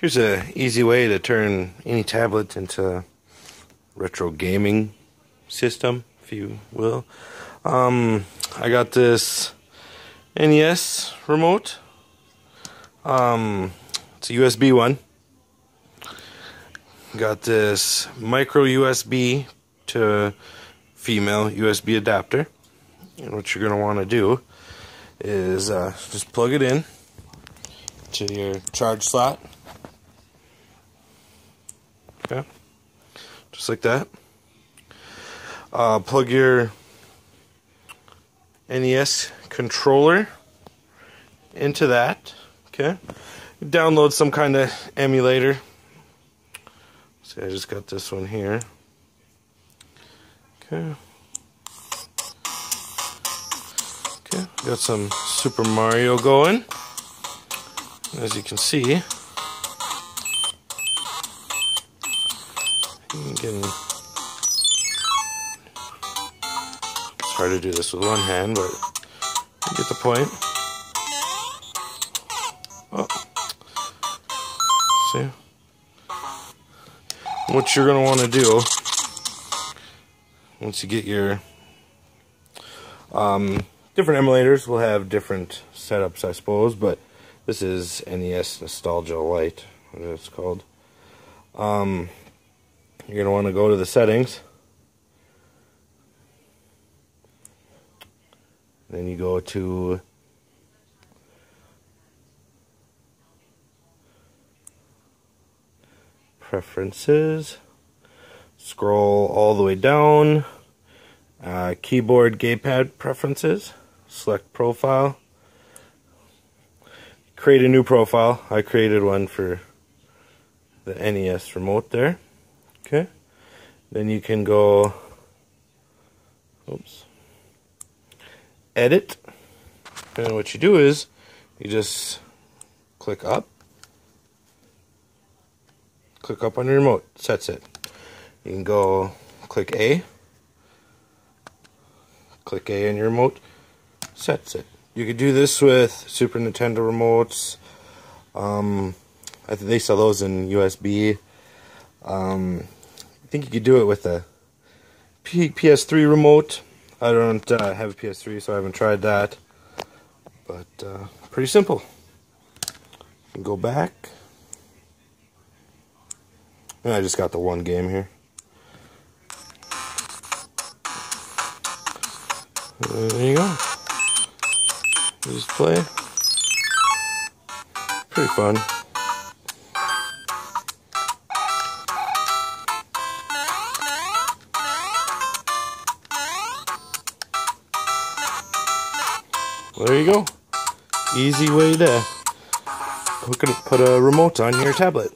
Here's an easy way to turn any tablet into a retro gaming system, if you will. I got this NES remote. It's a USB one. Got this micro USB to female USB adapter. And what you're going to want to do is just plug it in to your charge slot. Okay, just like that. Plug your NES controller into that. Okay, download some kind of emulator. See, I just got this one here. Okay. Okay, got some Super Mario going. As you can see. It's hard to do this with one hand, but you get the point. Oh. See? What you're going to want to do, once you get your different emulators will have different setups, I suppose, but this is NES Nostalgia Lite, what it's called. You're going to want to go to the settings. Then you go to preferences. Scroll all the way down. Keyboard gamepad preferences. Select profile. Create a new profile. I created one for the NES remote there. Okay, then you can go, oops, edit, and what you do is you just click up on your remote, sets it. You can go click A on your remote, sets it. You could do this with Super Nintendo remotes. I think they sell those in USB. I think you could do it with a PS3 remote. I don't have a PS3, so I haven't tried that. But pretty simple. You can go back. And I just got the one game here. There you go. Just play. Pretty fun. Well, there you go. Easy way to put a remote on your tablet.